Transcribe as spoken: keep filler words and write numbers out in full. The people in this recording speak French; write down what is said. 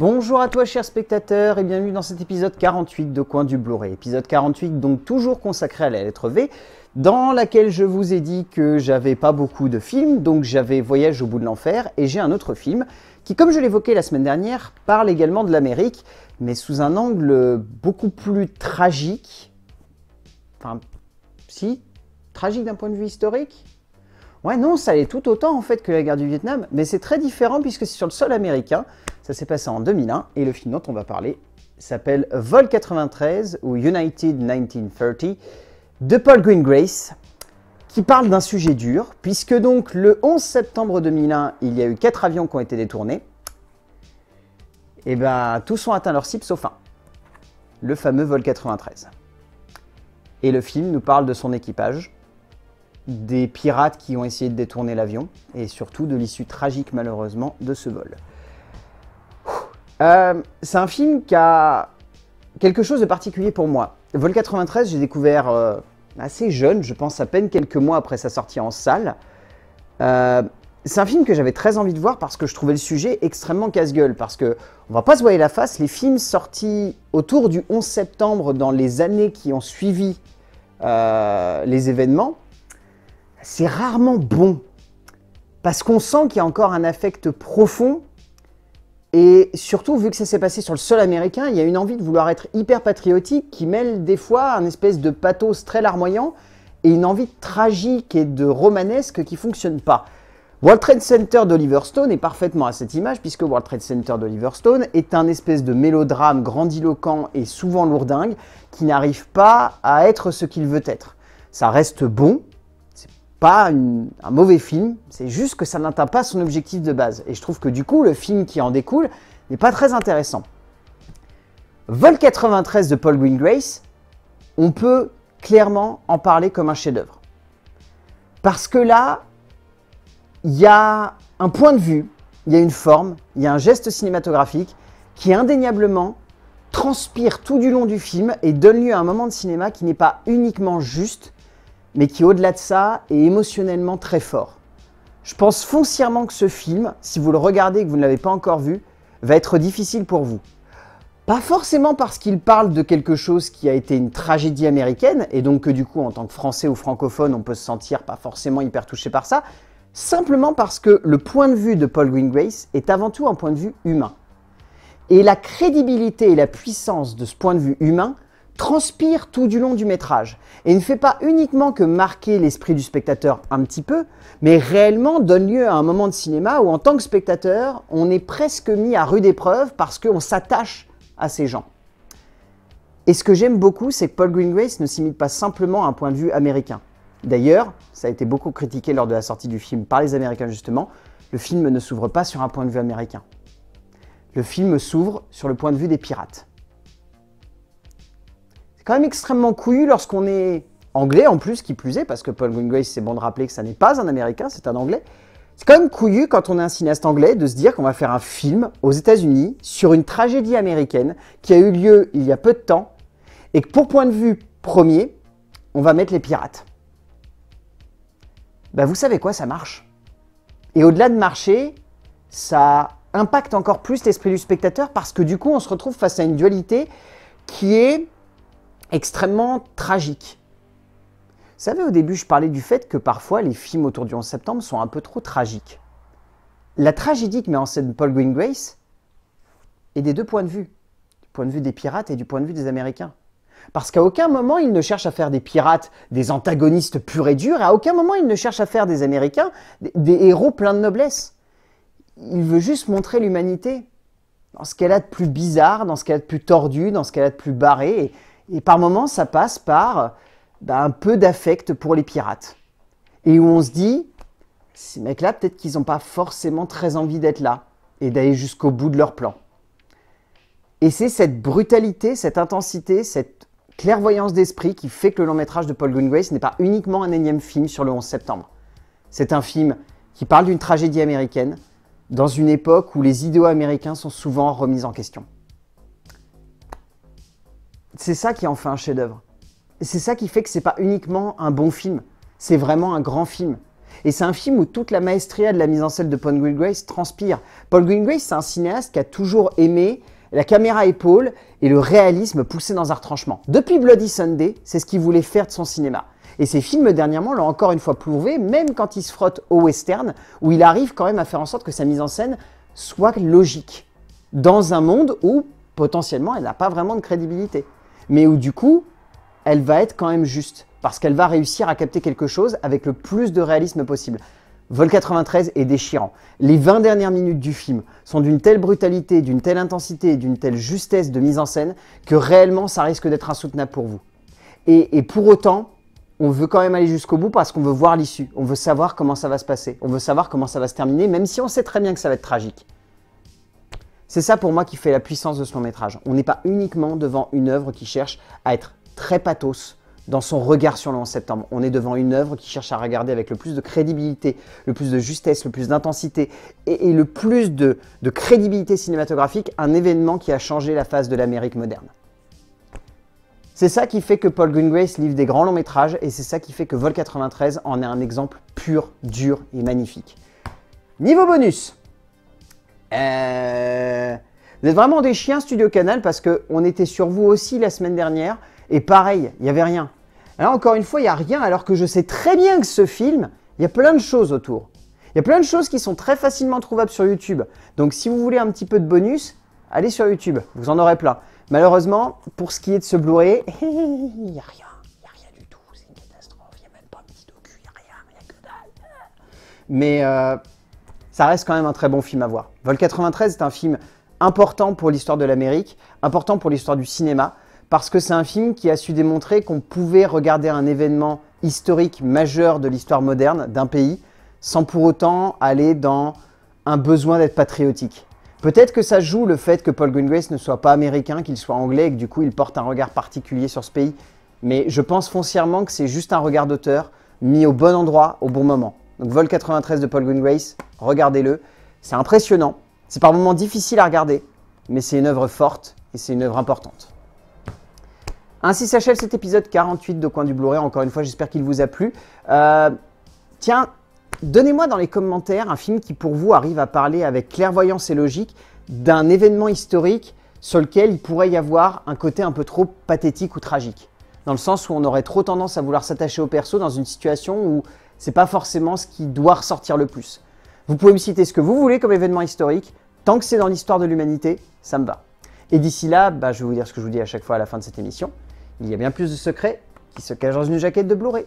Bonjour à toi chers spectateurs et bienvenue dans cet épisode quarante-huit de Coin du Blu-ray. Épisode quarante-huit donc toujours consacré à la lettre V, dans laquelle je vous ai dit que j'avais pas beaucoup de films, donc j'avais Voyage au bout de l'enfer et j'ai un autre film qui, comme je l'évoquais la semaine dernière, parle également de l'Amérique, mais sous un angle beaucoup plus tragique, enfin si, tragique d'un point de vue historique. Ouais, non, ça allait tout autant en fait que la guerre du Vietnam, mais c'est très différent puisque c'est sur le sol américain. Ça s'est passé en deux mille un et le film dont on va parler s'appelle Vol quatre-vingt-treize ou United mille neuf cent trente de Paul Greengrass, qui parle d'un sujet dur puisque donc le onze septembre deux mille un, il y a eu quatre avions qui ont été détournés. Et ben tous ont atteint leur cible sauf un, le fameux Vol quatre-vingt-treize. Et le film nous parle de son équipage, des pirates qui ont essayé de détourner l'avion et surtout de l'issue tragique malheureusement de ce vol. Euh, c'est un film qui a quelque chose de particulier pour moi. Vol quatre-vingt-treize, j'ai découvert euh, assez jeune, je pense à peine quelques mois après sa sortie en salle. Euh, c'est un film que j'avais très envie de voir parce que je trouvais le sujet extrêmement casse-gueule, parce que on va pas se voiler la face, les films sortis autour du onze septembre dans les années qui ont suivi euh, les événements, c'est rarement bon, parce qu'on sent qu'il y a encore un affect profond, et surtout, vu que ça s'est passé sur le sol américain, il y a une envie de vouloir être hyper patriotique qui mêle des fois un espèce de pathos très larmoyant et une envie tragique et de romanesque qui ne fonctionne pas. World Trade Center d'Oliver Stone est parfaitement à cette image, puisque World Trade Center d'Oliver Stone est un espèce de mélodrame grandiloquent et souvent lourdingue qui n'arrive pas à être ce qu'il veut être. Ça reste bon. Pas une, un mauvais film, c'est juste que ça n'atteint pas son objectif de base. Et je trouve que du coup, le film qui en découle n'est pas très intéressant. Vol quatre-vingt-treize de Paul Greengrass, on peut clairement en parler comme un chef-d'œuvre. Parce que là, il y a un point de vue, il y a une forme, il y a un geste cinématographique qui indéniablement transpire tout du long du film et donne lieu à un moment de cinéma qui n'est pas uniquement juste, mais qui, au-delà de ça, est émotionnellement très fort. Je pense foncièrement que ce film, si vous le regardez et que vous ne l'avez pas encore vu, va être difficile pour vous. Pas forcément parce qu'il parle de quelque chose qui a été une tragédie américaine, et donc que du coup, en tant que français ou francophone, on peut se sentir pas forcément hyper touché par ça, simplement parce que le point de vue de Paul Greengrass est avant tout un point de vue humain. Et la crédibilité et la puissance de ce point de vue humain transpire tout du long du métrage et ne fait pas uniquement que marquer l'esprit du spectateur un petit peu, mais réellement donne lieu à un moment de cinéma où en tant que spectateur, on est presque mis à rude épreuve parce qu'on s'attache à ces gens. Et ce que j'aime beaucoup, c'est que Paul Greengrass ne s'imite pas simplement à un point de vue américain. D'ailleurs, ça a été beaucoup critiqué lors de la sortie du film par les Américains justement, le film ne s'ouvre pas sur un point de vue américain. Le film s'ouvre sur le point de vue des pirates. C'est quand même extrêmement couillu lorsqu'on est anglais, en plus, qui plus est, parce que Paul Greengrass, c'est bon de rappeler que ça n'est pas un américain, c'est un anglais. C'est quand même couillu quand on est un cinéaste anglais de se dire qu'on va faire un film aux États-Unis sur une tragédie américaine qui a eu lieu il y a peu de temps et que pour point de vue premier, on va mettre les pirates. Ben vous savez quoi, ça marche. Et au-delà de marcher, ça impacte encore plus l'esprit du spectateur parce que du coup, on se retrouve face à une dualité qui est extrêmement tragique. Vous savez, au début, je parlais du fait que parfois, les films autour du onze septembre sont un peu trop tragiques. La tragédie que met en scène Paul Greengrass est des deux points de vue, du point de vue des pirates et du point de vue des Américains. Parce qu'à aucun moment, il ne cherche à faire des pirates des antagonistes purs et durs, et à aucun moment, il ne cherche à faire des Américains des héros pleins de noblesse. Il veut juste montrer l'humanité dans ce qu'elle a de plus bizarre, dans ce qu'elle a de plus tordu, dans ce qu'elle a de plus barré, et Et par moments, ça passe par bah, un peu d'affect pour les pirates. Et où on se dit, ces mecs-là, peut-être qu'ils n'ont pas forcément très envie d'être là et d'aller jusqu'au bout de leur plan. Et c'est cette brutalité, cette intensité, cette clairvoyance d'esprit qui fait que le long métrage de Paul Greengrass n'est pas uniquement un énième film sur le onze septembre. C'est un film qui parle d'une tragédie américaine dans une époque où les idéaux américains sont souvent remis en question. C'est ça qui en fait un chef-d'œuvre. C'est ça qui fait que c'est pas uniquement un bon film, c'est vraiment un grand film. Et c'est un film où toute la maestria de la mise en scène de Paul Greengrass transpire. Paul Greengrass, c'est un cinéaste qui a toujours aimé la caméra épaule et le réalisme poussé dans un retranchement. Depuis Bloody Sunday, c'est ce qu'il voulait faire de son cinéma. Et ses films dernièrement l'ont encore une fois prouvé, même quand il se frotte au western, où il arrive quand même à faire en sorte que sa mise en scène soit logique, dans un monde où potentiellement elle n'a pas vraiment de crédibilité, mais où du coup, elle va être quand même juste, parce qu'elle va réussir à capter quelque chose avec le plus de réalisme possible. Vol quatre-vingt-treize est déchirant. Les vingt dernières minutes du film sont d'une telle brutalité, d'une telle intensité, d'une telle justesse de mise en scène que réellement ça risque d'être insoutenable pour vous. Et, et pour autant, on veut quand même aller jusqu'au bout parce qu'on veut voir l'issue, on veut savoir comment ça va se passer, on veut savoir comment ça va se terminer, même si on sait très bien que ça va être tragique. C'est ça pour moi qui fait la puissance de ce long métrage. On n'est pas uniquement devant une œuvre qui cherche à être très pathos dans son regard sur le onze septembre. On est devant une œuvre qui cherche à regarder avec le plus de crédibilité, le plus de justesse, le plus d'intensité et, et le plus de, de crédibilité cinématographique, un événement qui a changé la face de l'Amérique moderne. C'est ça qui fait que Paul Greengrass livre des grands longs métrages et c'est ça qui fait que Vol quatre-vingt-treize en est un exemple pur, dur et magnifique. Niveau bonus, euh... vous êtes vraiment des chiens Studio Canal parce qu'on était sur vous aussi la semaine dernière. Et pareil, il n'y avait rien. Là, encore une fois, il n'y a rien, alors que je sais très bien que ce film, il y a plein de choses autour. Il y a plein de choses qui sont très facilement trouvables sur YouTube. Donc, si vous voulez un petit peu de bonus, allez sur YouTube, vous en aurez plein. Malheureusement, pour ce qui est de ce Blu-ray, il n'y a rien. Il n'y a rien du tout, c'est une catastrophe. Il n'y a même pas de petit docu, il n'y a rien, il n'y a que dalle. Mais euh, ça reste quand même un très bon film à voir. Vol quatre-vingt-treize est un film important pour l'histoire de l'Amérique, important pour l'histoire du cinéma, parce que c'est un film qui a su démontrer qu'on pouvait regarder un événement historique majeur de l'histoire moderne d'un pays sans pour autant aller dans un besoin d'être patriotique. Peut-être que ça joue le fait que Paul Greengrass ne soit pas américain, qu'il soit anglais et que du coup il porte un regard particulier sur ce pays, mais je pense foncièrement que c'est juste un regard d'auteur mis au bon endroit au bon moment. Donc Vol quatre-vingt-treize de Paul Greengrass, regardez-le, c'est impressionnant, c'est par moments difficile à regarder, mais c'est une œuvre forte et c'est une œuvre importante. Ainsi s'achève cet épisode quarante-huit de Coin du Blu-ray. Encore une fois, j'espère qu'il vous a plu. Euh, tiens, donnez-moi dans les commentaires un film qui pour vous arrive à parler avec clairvoyance et logique d'un événement historique sur lequel il pourrait y avoir un côté un peu trop pathétique ou tragique. Dans le sens où on aurait trop tendance à vouloir s'attacher au perso dans une situation où c'est pas forcément ce qui doit ressortir le plus. Vous pouvez me citer ce que vous voulez comme événement historique. Tant que c'est dans l'histoire de l'humanité, ça me va. Et d'ici là, bah, je vais vous dire ce que je vous dis à chaque fois à la fin de cette émission. Il y a bien plus de secrets qui se cachent dans une jaquette de Blu-ray.